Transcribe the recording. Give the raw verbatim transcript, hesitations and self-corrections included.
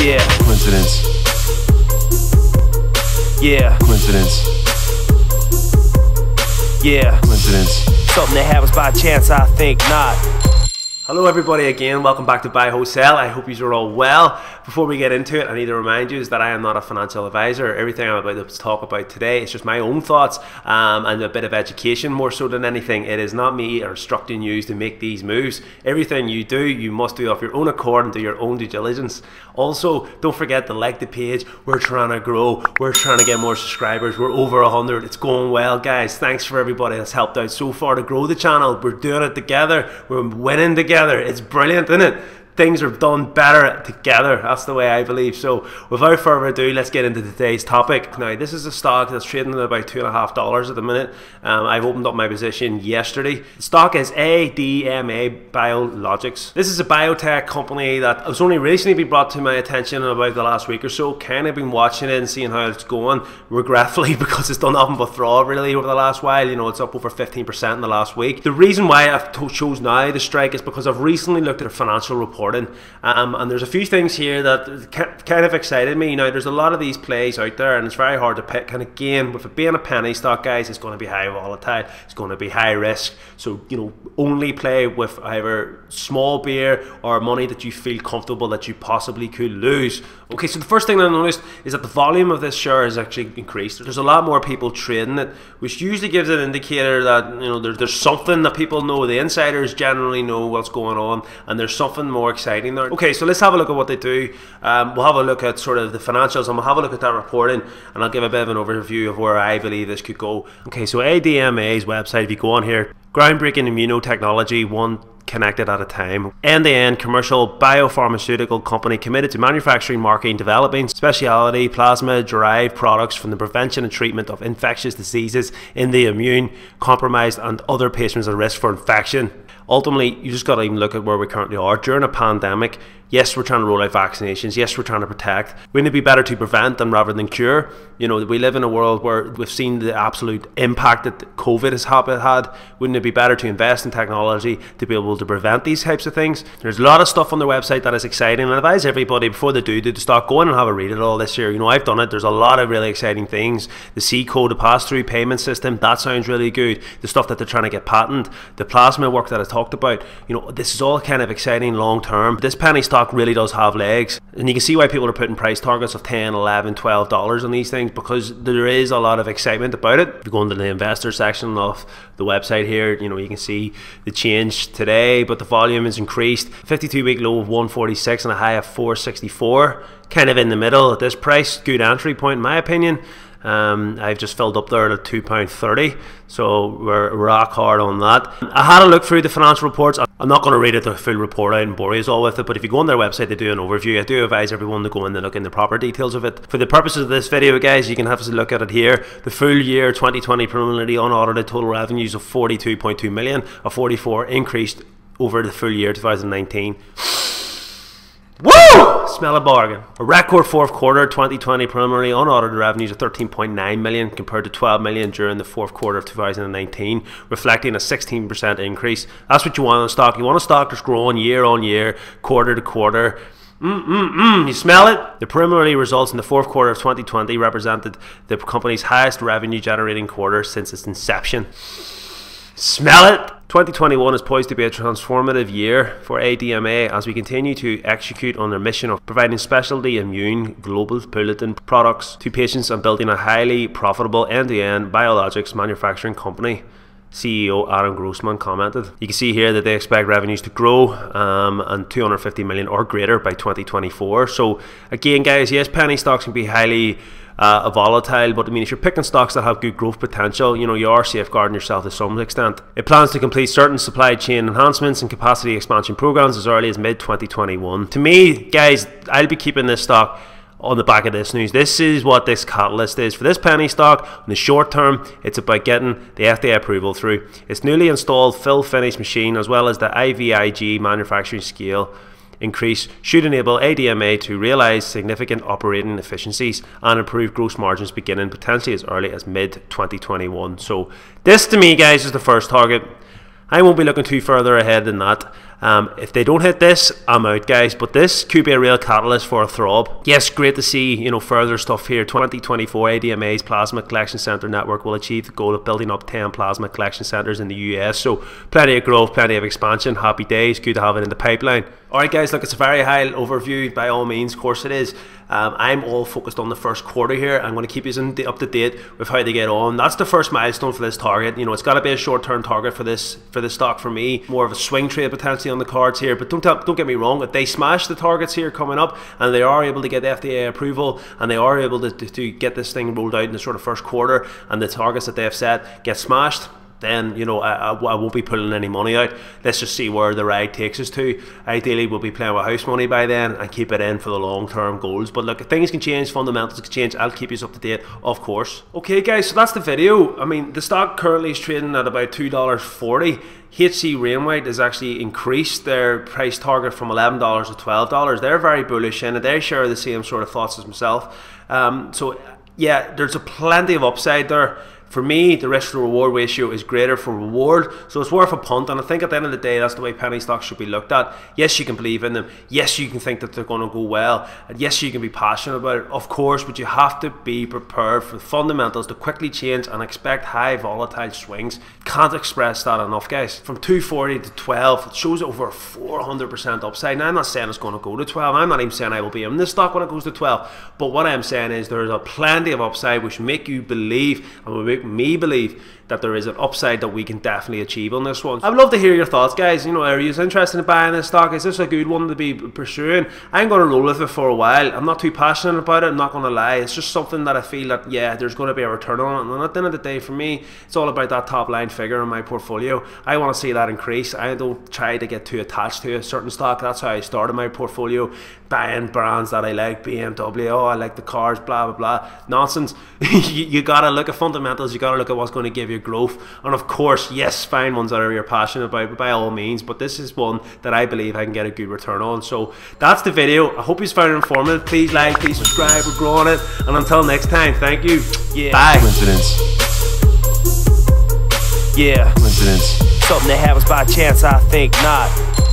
Yeah. Coincidence. Yeah. Coincidence. Yeah. Coincidence. Something that happens by chance, I think not. Hello everybody again, welcome back to Buy Hold Sell. I hope you are all well. Before we get into it, I need to remind you is that I am not a financial advisor. Everything I'm about to talk about today is just my own thoughts um, and a bit of education more so than anything. It is not me instructing you to make these moves. Everything you do, you must do off your own accord and do your own due diligence. Also, don't forget to like the page. We're trying to grow. We're trying to get more subscribers. We're over one hundred. It's going well, guys. Thanks for everybody that's helped out so far to grow the channel. We're doing it together. We're winning together. It's brilliant, isn't it? Things are done better together. That's the way I believe. So without further ado, let's get into today's topic. Now, this is a stock that's trading at about two and a half dollars at the minute. Um, I've opened up my position yesterday. The stock is A D M A Biologics. This is a biotech company that has only recently been brought to my attention in about the last week or so. Kind of been watching it and seeing how it's going, regretfully, because it's done nothing but throw really over the last while. You know, it's up over fifteen percent in the last week. The reason why I've chose now to strike is because I've recently looked at a financial report. Um, and there's a few things here that kind of excited me. Now, there's a lot of these plays out there and it's very hard to pick, and again, with it being a penny stock, guys, it's going to be high volatile, it's going to be high risk. So, you know, only play with either small beer or money that you feel comfortable that you possibly could lose. Okay, so the first thing I noticed is that the volume of this share has actually increased. There's a lot more people trading it, which usually gives an indicator that, you know, there, there's something that people know. The insiders generally know what's going on and there's something more exciting there. Okay, so let's have a look at what they do. Um, we'll have a look at sort of the financials and we'll have a look at that reporting, and I'll give a bit of an overview of where I believe this could go. Okay, so A D M A's website, if you go on here, groundbreaking immunotechnology, one connected at a time. End-to-end commercial biopharmaceutical company committed to manufacturing, marketing, developing specialty plasma-derived products from the prevention and treatment of infectious diseases in the immune, compromised and other patients at risk for infection. Ultimately, you just got to even look at where we currently are. During a pandemic, yes, we're trying to roll out vaccinations. Yes, we're trying to protect. Wouldn't it be better to prevent than rather than cure? You know, we live in a world where we've seen the absolute impact that COVID has had. Wouldn't it be better to invest in technology to be able to prevent these types of things? There's a lot of stuff on their website that is exciting, and I advise everybody before they do, to start going and have a read at all this year. You know, I've done it. There's a lot of really exciting things. The C code, the pass-through payment system, that sounds really good. The stuff that they're trying to get patented, the plasma work that I talked about. You know, this is all kind of exciting long term. This penny stock really does have legs, and you can see why people are putting price targets of ten, eleven, twelve dollars on these things, because there is a lot of excitement about it. If you go into the investor section of the website here, you know, you can see the change today, but the volume is increased. fifty-two week low of one forty-six and a high of four sixty-four. Kind of in the middle at this price. Good entry point in my opinion. Um, I've just filled up there at two pound thirty, so we're rock hard on that. I had a look through the financial reports. I'm not going to read it the full report out and bore you all with it, but if you go on their website, they do an overview. I do advise everyone to go in and look in the proper details of it. For the purposes of this video, guys, you can have a look at it here. The full year twenty twenty preliminary unaudited total revenues of forty-two point two million, a forty-four increased over the full year two thousand nineteen. Woo! Smell a bargain. A record fourth quarter twenty twenty preliminary unaudited revenues of thirteen point nine million compared to twelve million during the fourth quarter of two thousand nineteen, reflecting a sixteen percent increase. That's what you want on a stock. You want a stock that's growing year on year, quarter to quarter. Mm, mm, mm, you smell it? The preliminary results in the fourth quarter of twenty twenty represented the company's highest revenue generating quarter since its inception. Smell it! twenty twenty-one is poised to be a transformative year for A D M A as we continue to execute on their mission of providing specialty immune global bulletin products to patients and building a highly profitable end-to-end biologics manufacturing company. C E O Aaron Grossman commented. You can see here that they expect revenues to grow um, and two hundred fifty million or greater by twenty twenty-four. So again, guys, yes, penny stocks can be highly uh, volatile, but I mean, if you're picking stocks that have good growth potential, you know, you are safeguarding yourself to some extent. It plans to complete certain supply chain enhancements and capacity expansion programs as early as mid twenty twenty-one. To me, guys, I'll be keeping this stock on the back of this news. This is what this catalyst is for this penny stock. In the short term, it's about getting the F D A approval through its newly installed fill finish machine, as well as the I V I G manufacturing scale increase should enable A D M A to realize significant operating efficiencies and improve gross margins beginning potentially as early as mid twenty twenty-one. So this to me, guys, is the first target. I won't be looking too further ahead than that. Um, if they don't hit this, I'm out, guys, but this could be a real catalyst for a throb. Yes, great to see, you know, further stuff here. twenty twenty-four, A D M A's Plasma Collection Centre Network will achieve the goal of building up ten plasma collection centres in the U S. So plenty of growth, plenty of expansion, happy days, good to have it in the pipeline. Alright guys, look, it's a very high overview, by all means, of course it is. Um, I'm all focused on the first quarter here. I'm going to keep you up to date with how they get on. That's the first milestone for this target. You know, it's got to be a short-term target for this for this stock for me. More of a swing trade potentially on the cards here. But don't don't get me wrong, if they smash the targets here coming up and they are able to get F D A approval and they are able to, to, to get this thing rolled out in the sort of first quarter and the targets that they have set get smashed, then, you know, I, I won't be pulling any money out. Let's just see where the ride takes us to. Ideally, we'll be playing with house money by then and keep it in for the long-term goals. But look, things can change, fundamentals can change. I'll keep you up to date, of course. Okay, guys, so that's the video. I mean, the stock currently is trading at about two dollars forty. H C Rainwright has actually increased their price target from eleven dollars to twelve dollars. They're very bullish, and they share the same sort of thoughts as myself. Um, so, yeah, there's a plenty of upside there. For me, the risk to reward ratio is greater for reward, so it's worth a punt, and I think at the end of the day, that's the way penny stocks should be looked at. Yes, you can believe in them. Yes, you can think that they're going to go well, and yes, you can be passionate about it, of course, but you have to be prepared for fundamentals to quickly change and expect high volatile swings. Can't express that enough, guys. From two forty to twelve, it shows over four hundred percent upside. Now, I'm not saying it's going to go to twelve. I'm not even saying I will be in this stock when it goes to twelve, but what I'm saying is there's a plenty of upside which make you believe and will make me believe that there is an upside that we can definitely achieve on this one. I'd love to hear your thoughts, guys. You know, are you interested in buying this stock? Is this a good one to be pursuing? I'm going to roll with it for a while. I'm not too passionate about it, I'm not going to lie. It's just something that I feel that, yeah, there's going to be a return on it. And at the end of the day, for me, it's all about that top line figure in my portfolio. I want to see that increase. I don't try to get too attached to a certain stock. That's how I started my portfolio, buying brands that I like, B M W, oh, I like the cars, blah, blah, blah. Nonsense. you, you got to look at fundamentals. You got to look at what's going to give you growth, and of course, yes, find ones that are you're passionate about by all means, but this is one that I believe I can get a good return on. So that's the video. I hope you found it informative. Please like, please subscribe, we're growing it, and until next time, thank you. Yeah, bye. Coincidence. Yeah, coincidence. Something that happens by chance, I think not.